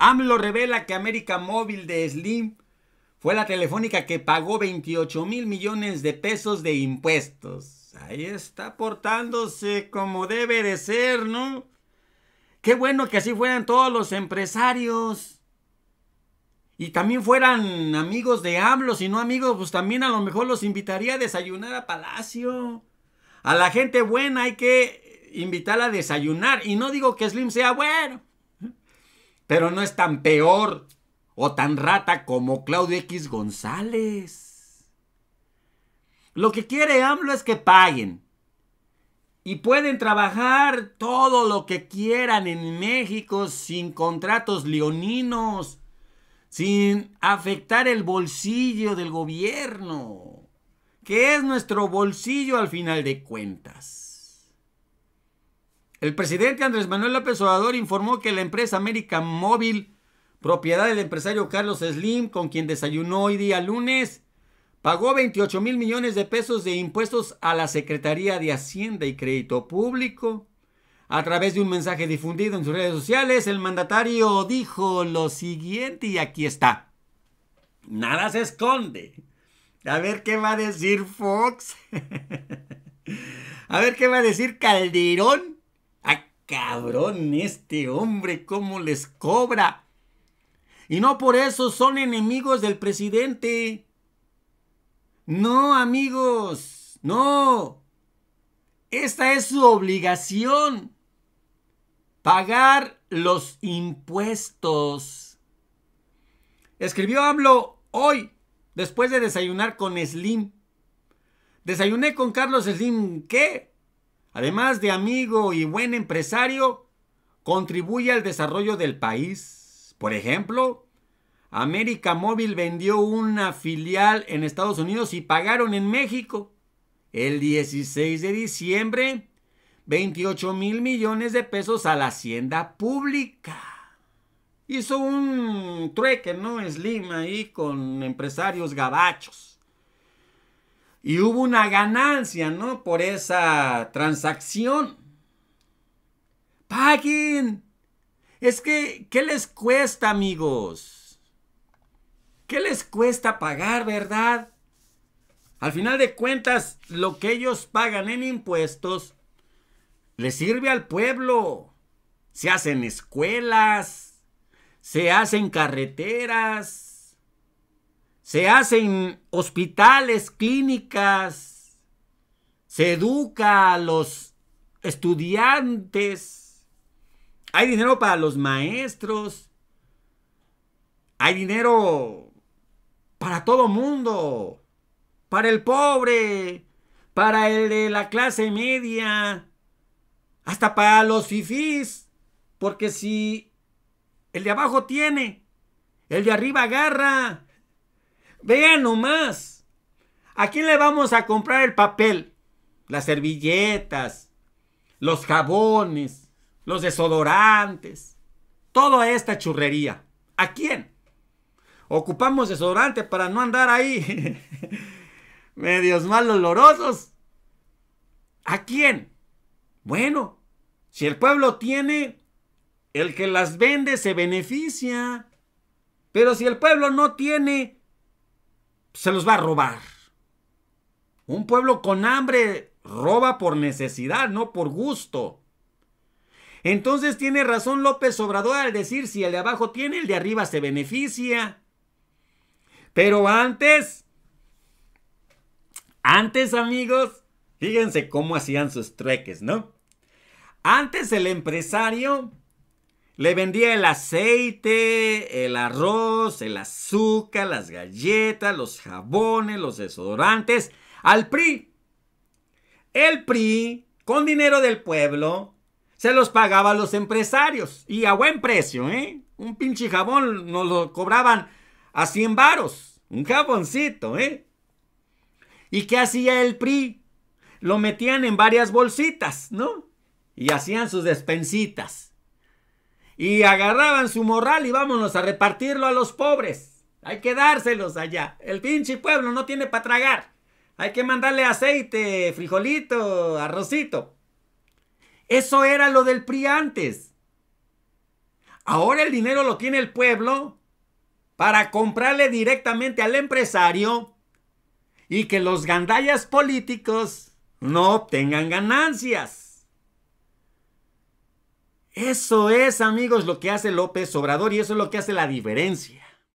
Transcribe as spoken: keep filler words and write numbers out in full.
AMLO revela que América Móvil de Slim fue la telefónica que pagó veintiocho mil millones de pesos de impuestos. Ahí está portándose como debe de ser, ¿no? Qué bueno que así fueran todos los empresarios. Y también fueran amigos de AMLO, si no amigos, pues también a lo mejor los invitaría a desayunar a Palacio. A la gente buena hay que invitarla a desayunar. Y no digo que Slim sea bueno, pero no es tan peor o tan rata como Claudio X. González. Lo que quiere AMLO es que paguen. Y pueden trabajar todo lo que quieran en México sin contratos leoninos, sin afectar el bolsillo del gobierno, que es nuestro bolsillo al final de cuentas. El presidente Andrés Manuel López Obrador informó que la empresa América Móvil, propiedad del empresario Carlos Slim, con quien desayunó hoy día lunes, pagó veintiocho mil millones de pesos de impuestos a la Secretaría de Hacienda y Crédito Público. A través de un mensaje difundido en sus redes sociales, el mandatario dijo lo siguiente, y aquí está. Nada se esconde. A ver qué va a decir Fox. A ver qué va a decir Calderón. ¡Ah, cabrón! Este hombre, ¿cómo les cobra? Y no por eso son enemigos del presidente. No, amigos. No. Esta es su obligación. Pagar los impuestos. Escribió AMLO hoy, después de desayunar con Slim. Desayuné con Carlos Slim, que, además de amigo y buen empresario, contribuye al desarrollo del país. Por ejemplo, América Móvil vendió una filial en Estados Unidos y pagaron en México, el dieciséis de diciembre, veintiocho mil millones de pesos a la hacienda pública. Hizo un trueque, ¿no? Slim ahí con empresarios gabachos. Y hubo una ganancia, ¿no? Por esa transacción. ¡Paguen! Es que, ¿qué les cuesta, amigos? ¿Qué les cuesta pagar, verdad? Al final de cuentas, lo que ellos pagan en impuestos les sirve al pueblo. Se hacen escuelas, se hacen carreteras, se hacen hospitales, clínicas, se educa a los estudiantes, hay dinero para los maestros, hay dinero para todo mundo. Para el pobre, para el de la clase media, hasta para los fifís. Porque si el de abajo tiene, el de arriba agarra. Vean nomás, ¿a quién le vamos a comprar el papel? Las servilletas, los jabones, los desodorantes, toda esta churrería. ¿A quién? Ocupamos desodorante para no andar ahí medios mal olorosos. ¿A quién? Bueno, si el pueblo tiene, el que las vende se beneficia. Pero si el pueblo no tiene, se los va a robar. Un pueblo con hambre roba por necesidad, no por gusto. Entonces tiene razón López Obrador al decir, si el de abajo tiene, el de arriba se beneficia. Pero antes... Antes, amigos, fíjense cómo hacían sus trueques, ¿no? Antes el empresario le vendía el aceite, el arroz, el azúcar, las galletas, los jabones, los desodorantes al P R I. El P R I, con dinero del pueblo, se los pagaba a los empresarios y a buen precio, ¿eh? Un pinche jabón nos lo cobraban a cien varos, un jaboncito, ¿eh? ¿Y qué hacía el P R I? Lo metían en varias bolsitas, ¿no? Y hacían sus despensitas. Y agarraban su morral y vámonos a repartirlo a los pobres. Hay que dárselos allá. El pinche pueblo no tiene para tragar. Hay que mandarle aceite, frijolito, arrocito. Eso era lo del P R I antes. Ahora el dinero lo tiene el pueblo para comprarle directamente al empresario y que los gandallas políticos no obtengan ganancias. Eso es, amigos, lo que hace López Obrador, y eso es lo que hace la diferencia.